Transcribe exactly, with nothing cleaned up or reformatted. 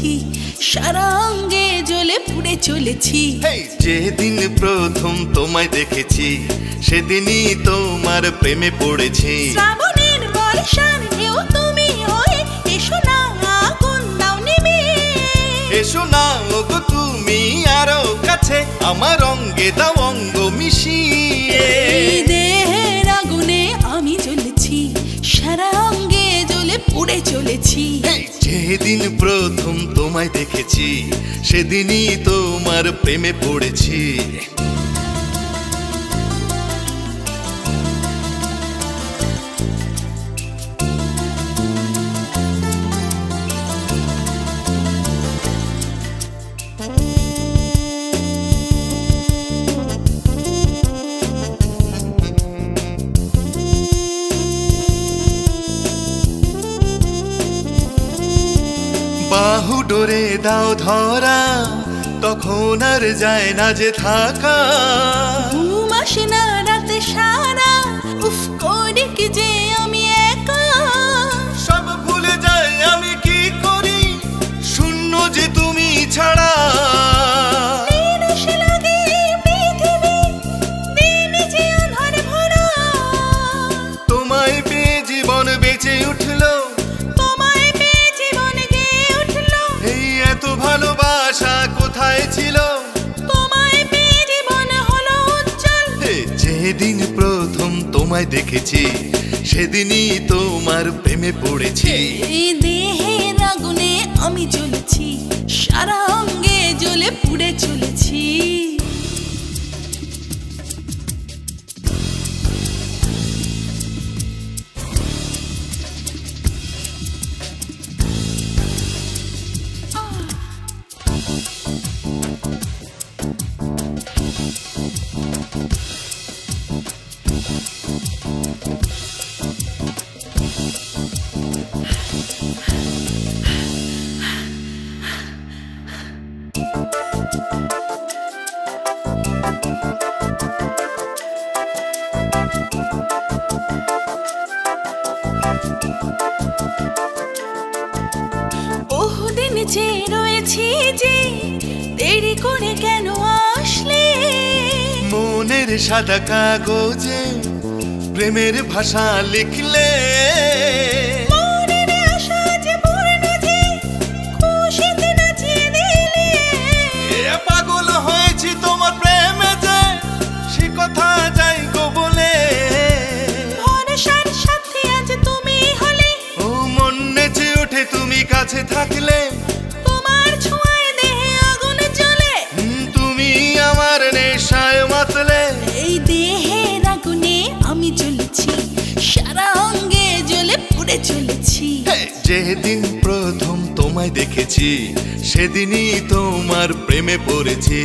চলেছি সারা অঙ্গে জ্বলে পুড়ে চলেছি। যেদিন প্রথম তোমায় দেখেছি সেদিনই তোমার প্রেমে পড়েছি। শ্রাবণের বর্ষার ঢেউ তুমি হয়ে এসো না আগুন দাও নেমে, এসো না ওগো তুমি আরো কাছে আমার অঙ্গে দাও অঙ্গ মিশিয়ে। দেহের আগুনে আমি জ্বলেছি সারা অঙ্গে জ্বলে পুড়ে চলেছি। যেদিন প্রথম তোমায় দেখেছি সেদিনই তোমার প্রেমে পড়েছি। বাহু ডোরে দাও ধরা তখন আর যায় না যে থাকা, ঘুম আসে না রাতে সারা উফ করে কি যে আমি একা। সব ভুলে যাই আমি কি করি শূন্য যে তুমি ছাড়া, নিরাশ লাগে পৃথিবী দিন যে অন্ধকারে ভরা। তোমায় পেয়ে জীবন বেঁচে উঠলো, ভালোবাসা কোথায় ছিল তোমায় পেয়ে জীবন হলো উজ্জ্বল। যেদিন প্রথম তোমায় দেখেছি সেদিনই তোমার প্রেমে পড়েছি। দেহের আগুনে আমি জ্বলেছি সারা অঙ্গে জ্বলে পুড়ে চলেছি। বহুদিন যে রয়েছি যে দেরি করে কেন আসলে, মনের সাদা কাগজে প্রেমের ভাষা লিখলে, কাছে থাকলে তোমার ছোঁয়ায় দেহে আগুন জ্বলে, তুমি আমার নেশায় মাতলে। এই দেহের আগুনে আমি জ্বলেছি সারা অঙ্গে জ্বলে পুড়ে চলেছি। যেদিন প্রথম তোমায় দেখেছি সেদিনই তোমার প্রেমে পড়েছি।